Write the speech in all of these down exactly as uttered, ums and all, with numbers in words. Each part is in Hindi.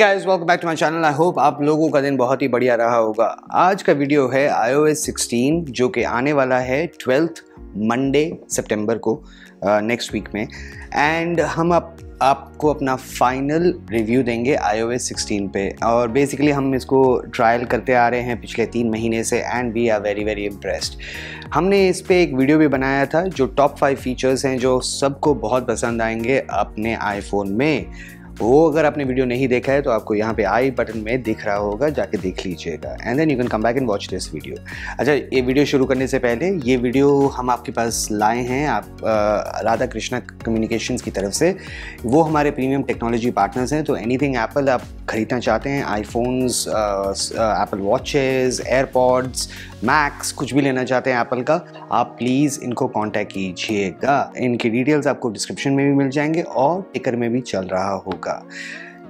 Guys welcome back to my channel. I hope आप लोगों का दिन बहुत ही बढ़िया रहा होगा। आज का वीडियो है आई ओ एस सिक्सटीन जो कि आने वाला है ट्वेल्थ मंडे सितंबर को नेक्स्ट uh, वीक में, एंड हम आप आपको अपना फाइनल रिव्यू देंगे आई ओ एस सिक्सटीन पे। और बेसिकली हम इसको ट्रायल करते आ रहे हैं पिछले तीन महीने से and we are very very impressed. हमने इस पे एक वीडियो भी बनाया था जो टॉप फाइव फीचर्स हैं जो सबको बहुत पसंद आएंगे अपने आईफोन में। वो अगर आपने वीडियो नहीं देखा है तो आपको यहाँ पे आई बटन में दिख रहा होगा, जाके देख लीजिएगा and then you can come back and watch this video. अच्छा, ये वीडियो शुरू करने से पहले ये वीडियो हम आपके पास लाए हैं आप राधाकृष्णा कम्युनिकेशंस की तरफ से। वो हमारे प्रीमियम टेक्नोलॉजी पार्टनर्स हैं, तो एनीथिंग एप्पल आप खरीदना चाहते हैं, iPhones, Apple watches, AirPods, Macs, कुछ भी लेना चाहते हैं एप्पल का, आप प्लीज़ इनको कॉन्टैक्ट कीजिएगा। इनकी डिटेल्स आपको डिस्क्रिप्शन में भी मिल जाएंगे और टिकर में भी चल रहा होगा।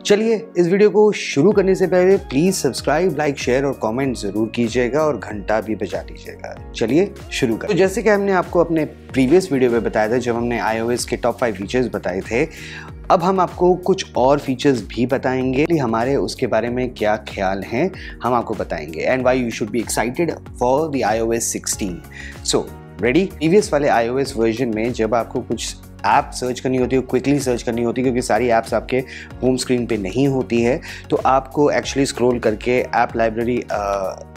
चलिए इस वीडियो को शुरू करने से पहले प्लीज सब्सक्राइब, लाइक, शेयर और कमेंट जरूर कीजिएगा और घंटा भी बजा दीजिएगा। चलिए शुरू करें। तो जैसे कि हमने आपको अपने प्रीवियस वीडियो में बताया था जब हमने iOS के टॉप फाइव फीचर्स बताए थे, अब हम आपको कुछ और फीचर्स भी बताएंगे। हमारे उसके बारे में क्या ख्याल हैं हम आपको बताएंगे, and why you should be excited for the I O S sixteen. So ready. Previous वाले iOS वर्जन में जब आपको कुछ ऐप सर्च करनी होती है, क्विकली सर्च करनी होती है क्योंकि सारी ऐप्स आपके होम स्क्रीन पे नहीं होती है, तो आपको एक्चुअली स्क्रॉल करके ऐप लाइब्रेरी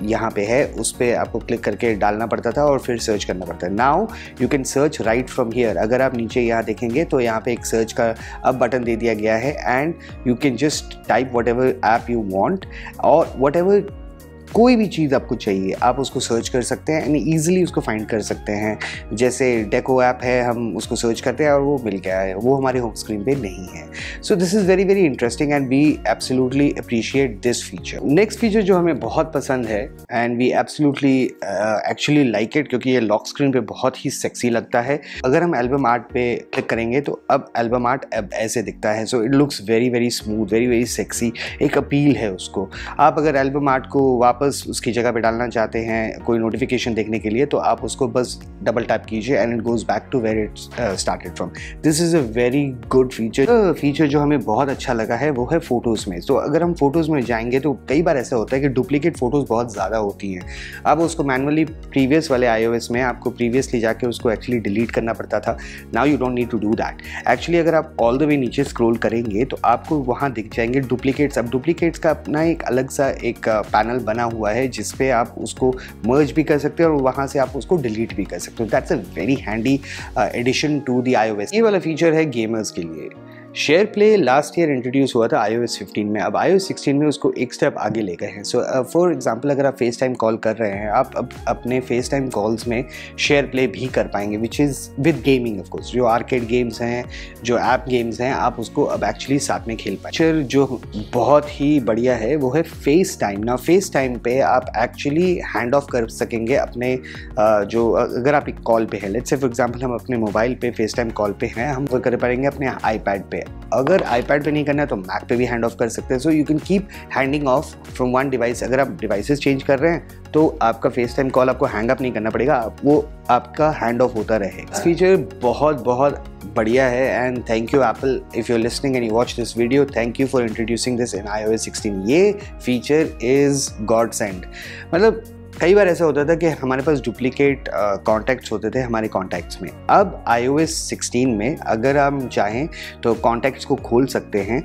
यहाँ पे है उस पर आपको क्लिक करके डालना पड़ता था और फिर सर्च करना पड़ता है। Now you can search right from here. अगर आप नीचे यहाँ देखेंगे तो यहाँ पे एक सर्च का अब बटन दे दिया गया है and you can just type whatever app you want और वट एवर कोई भी चीज़ आपको चाहिए आप उसको सर्च कर सकते हैं एंड ईजिली उसको फाइंड कर सकते हैं। जैसे डेको ऐप है, हम उसको सर्च करते हैं और वो मिल गया है, वो हमारे होम स्क्रीन पे नहीं है। So this is very very interesting and we absolutely appreciate this feature. Next feature जो हमें बहुत पसंद है and we absolutely actually like it क्योंकि ये लॉक स्क्रीन पर बहुत ही सेक्सी लगता है। अगर हम एल्बम आर्ट पर क्लिक करेंगे तो अब एल्बम आर्ट अब ऐसे दिखता है। So it looks very very smooth, very very sexy, एक अपील है उसको। आप अगर एल्बम आर्ट को वापस बस उसकी जगह पे डालना चाहते हैं कोई नोटिफिकेशन देखने के लिए, तो आप उसको बस डबल टैप कीजिए and it goes back to where it's started from. This is a very good feature. Feature जो हमें बहुत अच्छा लगा है वो है फ़ोटोज़ में। तो अगर हम फोटोज़ में जाएंगे तो कई बार ऐसा होता है कि डुप्लीकेट फ़ोटोज़ बहुत ज़्यादा होती हैं। अब उसको मैनुअली प्रीवियस वाले iOS में आपको प्रीवियसली जाके उसको एक्चुअली डिलीट करना पड़ता था। Now you don't need to do that. Actually अगर आप ऑल द वे नीचे स्क्रोल करेंगे तो आपको वहाँ दिख जाएंगे डुप्लीकेट्स। अब डुप्लीकेट्स का अपना एक अलग सा एक पैनल बना हुआ है जिसपे आप उसको मर्ज भी कर सकते हो और वहाँ से आप उसको डिलीट भी कर सकते हो। That's a very handy addition to the iOS। ये वाला फीचर है गेमर्स के लिए। Share play last year introduce हुआ था आई ओ एस फिफ्टीन में, अब आई ओ एस सिक्सटीन में उसको एक स्टेप आगे ले गए हैं। सो फॉर एग्जांपल अगर आप फेस टाइम कॉल कर रहे हैं, आप अब अपने फेस टाइम कॉल्स में शेयर प्ले भी कर पाएंगे which is with gaming of course. जो आर्केड गेम्स हैं, जो ऐप गेम्स हैं, आप उसको अब एक्चुअली साथ में खेल पाएंगे। फीचर जो बहुत ही बढ़िया है वो है फेस टाइम। ना फेस टाइम पे आप एक्चुअली हैंड ऑफ कर सकेंगे अपने uh, जो अगर आप एक कॉल पे हैं, लेट्स से फॉर एग्जांपल हम अपने मोबाइल पे फेस टाइम कॉल पे हैं, हम कर पाएंगे अपने आईपैड पे। अगर आईपैड पे नहीं करना है तो मैक पे भी हैंड ऑफ कर सकते हैं। So you can keep handing off from one device. अगर आप डिवाइसेस चेंज कर रहे हैं तो आपका फेस टाइम कॉल आपको हैंग अप नहीं करना पड़ेगा, वो आपका हैंड ऑफ होता रहेगा। फीचर बहुत बहुत बढ़िया है and thank you Apple, if you are listening and you watch this video, thank you for introducing this in I O S sixteen. ये फीचर इज़ गॉड सेंड। मतलब कई बार ऐसा होता था कि हमारे पास डुप्लीकेट कॉन्टैक्ट्स uh, होते थे हमारे कॉन्टैक्ट्स में। अब आई ओ एस सिक्सटीन में अगर हम चाहें तो कॉन्टैक्ट्स को खोल सकते हैं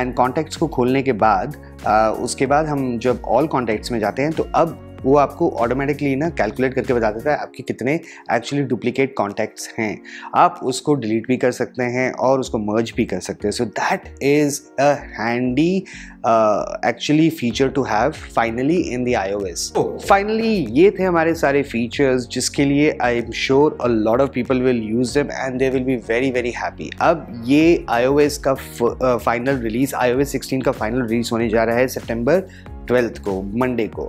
एंड कॉन्टैक्ट्स को खोलने के बाद uh, उसके बाद हम जब ऑल कॉन्टैक्ट्स में जाते हैं तो अब वो आपको ऑटोमेटिकली ना कैलकुलेट करके बता देता है आपके कितने एक्चुअली डुप्लीकेट कॉन्टैक्ट्स हैं। आप उसको डिलीट भी कर सकते हैं और उसको मर्ज भी कर सकते हैं। So that is a handy actually feature to have finally in the I O S. तो फाइनली ये थे हमारे सारे फीचर्स जिसके लिए I am sure a lot of people will use them and they will be very very happy. अब ये iOS का final release, I O S sixteen का फाइनल रिलीज होने जा रहा है सितंबर ट्वेल्थ को, मंडे को।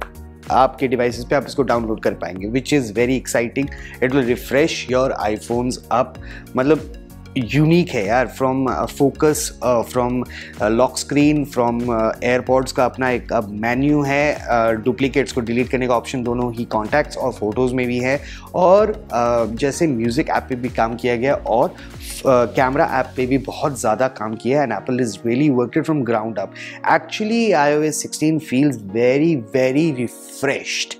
आपके डिवाइसेस पे आप इसको डाउनलोड कर पाएंगे which is very exciting. It will refresh your iPhones up. मतलब यूनिक है यार, from focus, from lock screen, from AirPods का अपना एक अब मेन्यू है, डुप्लीकेट्स uh, को डिलीट करने का ऑप्शन दोनों ही कॉन्टैक्ट्स और फोटोज़ में भी है, और uh, जैसे म्यूज़िक ऐप पे भी काम किया गया और कैमरा uh, ऐप पे भी बहुत ज़्यादा काम किया है and Apple is really worked from ground up. Actually I O S sixteen feels very very refreshed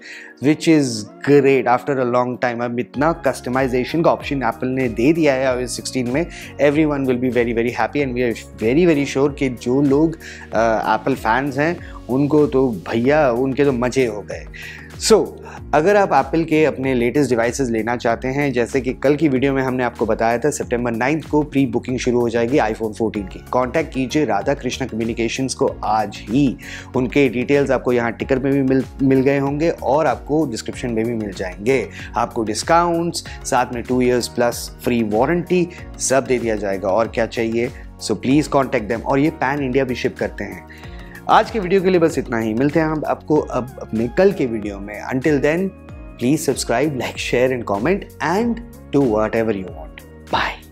which is great after a long time. अब इतना customization का option Apple ने दे दिया है आई ओ एस सिक्सटीन में. Everyone will be very very happy and we are very very sure कि जो लोग uh, Apple fans हैं उनको तो भैया उनके तो मज़े हो गए. सो so, अगर आप Apple के अपने लेटेस्ट डिवाइसेस लेना चाहते हैं, जैसे कि कल की वीडियो में हमने आपको बताया था, सितंबर नाइन्थ को प्री बुकिंग शुरू हो जाएगी आईफोन फोर्टीन की. कांटेक्ट कीजिए राधाकृष्णा कम्युनिकेशंस को आज ही. उनके डिटेल्स आपको यहाँ टिकर में भी मिल मिल गए होंगे और आपको डिस्क्रिप्शन में भी मिल जाएंगे. आपको डिस्काउंट्स, साथ में two years plus free warranty सब दे दिया जाएगा. और क्या चाहिए? So please contact them. और ये पैन इंडिया भी शिप करते हैं. आज के वीडियो के लिए बस इतना ही. मिलते हैं हम आपको अब अपने कल के वीडियो में. Until then, please subscribe, like, share and comment and do whatever you want. Bye.